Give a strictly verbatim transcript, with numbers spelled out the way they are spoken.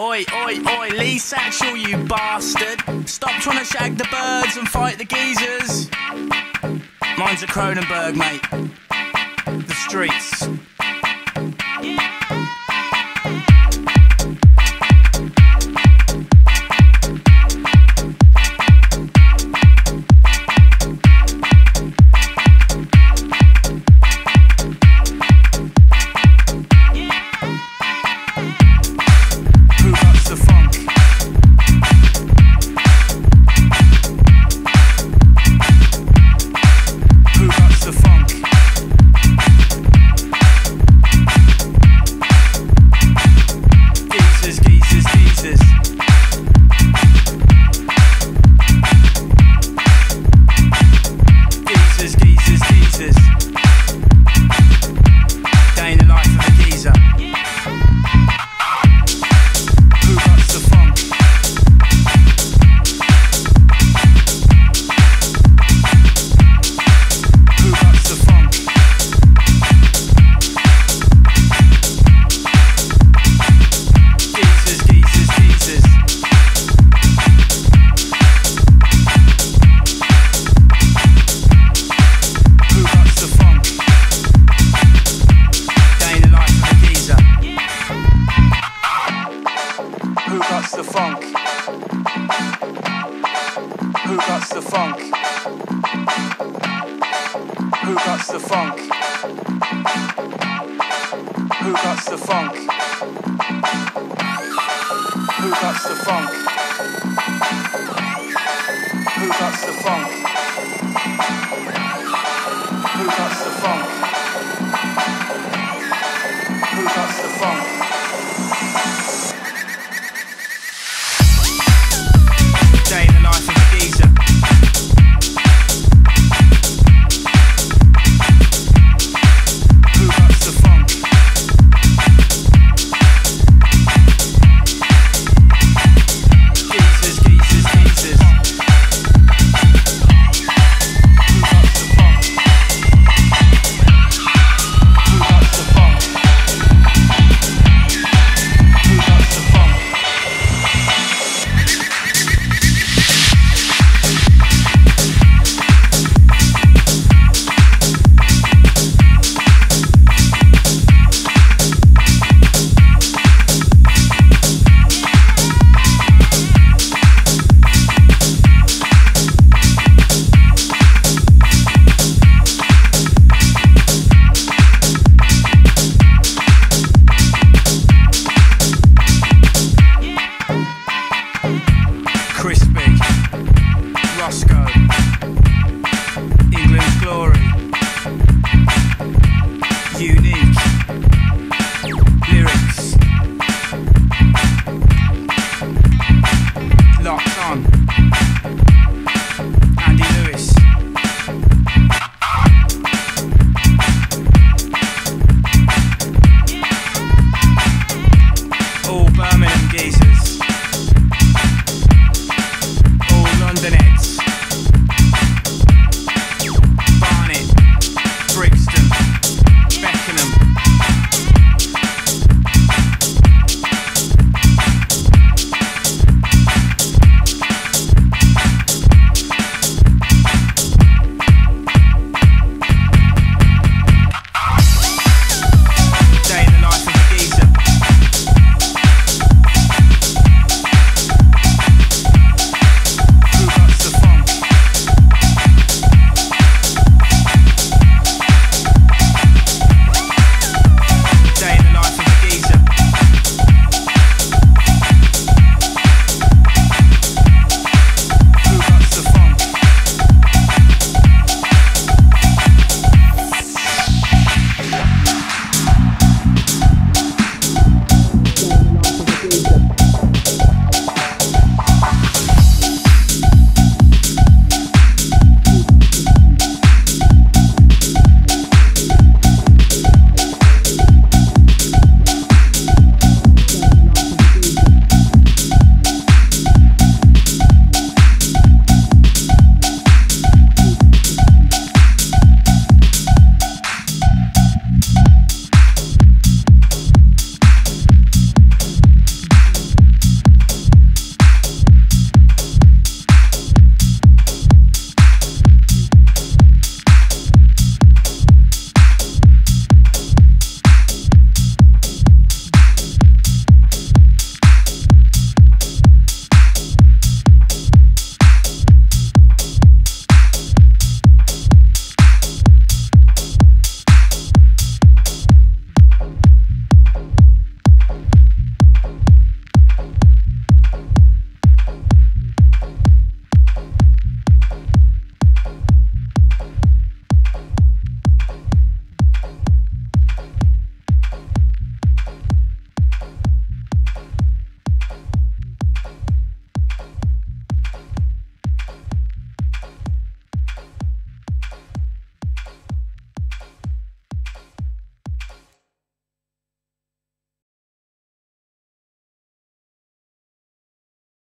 Oi, oi, oi, Lee Satchel, you bastard. Stop trying to shag the birds and fight the geezers. Mine's a Cronenberg, mate. The Streets. Who got the funk? Who got the funk? Who got the funk? Who got the funk? Who got the funk? Who got the funk?